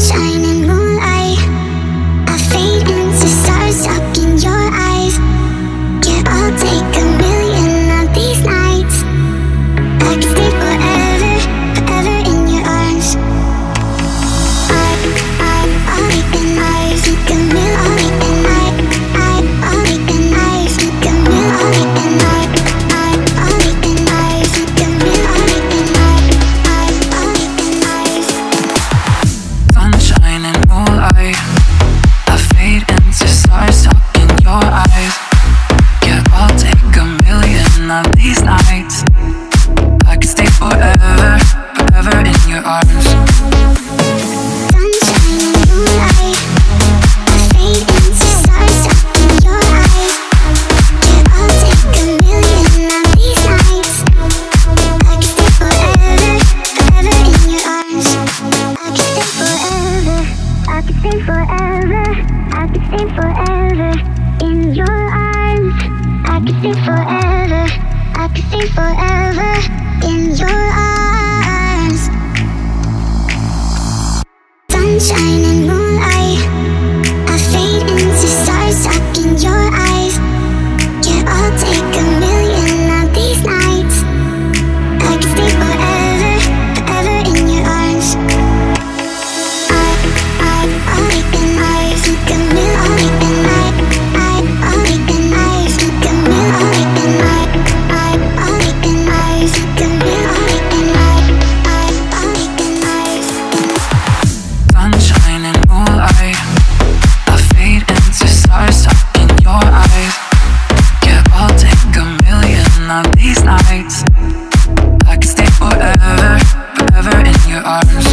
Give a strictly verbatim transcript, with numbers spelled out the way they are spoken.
sunshine and moonlight. I fade into stars up in your eyes. Yeah, I'll take a million of these nights. I can stay forever, forever in your arms. I'm, I'm, I'll take an hour, take a million, I'll take an hour, I'm, I'll take an hour, take a million, I'll take an hour, I'm, I'll take an hour, take a million, I'll take an hour, I'm, I'll take an hour. Sunshine and moonlight, I fade into stars up in your eyes. Yeah, I'll take a million of these nights. I could stay forever, forever in your arms. Sunshine and moonlight, I fade into stars up in your eyes. Yeah, I'll take a million of these nights. I could stay forever, forever in your arms. I could stay forever, I could stay forever, I could stay forever in your arms. I could stay forever, I could stay forever in your arms. Sunshine and moonlight, I fade into stars up in your eyes. Yeah, I'll take a million of these nights. I could stay forever, forever in your arms. I'm, I'm, I'll take an hour, take a million, I'll take an hour, I'm, I'll take an hour, take a million, I'll take an hour, I'm, I'll take an hour, take a million, I'll take an hour, I'm, I'll take an hour, take a million. Sunshine and moonlight, I fade into stars up in your eyes. Yeah, I'll take a million of these nights. I could stay forever, forever in your arms.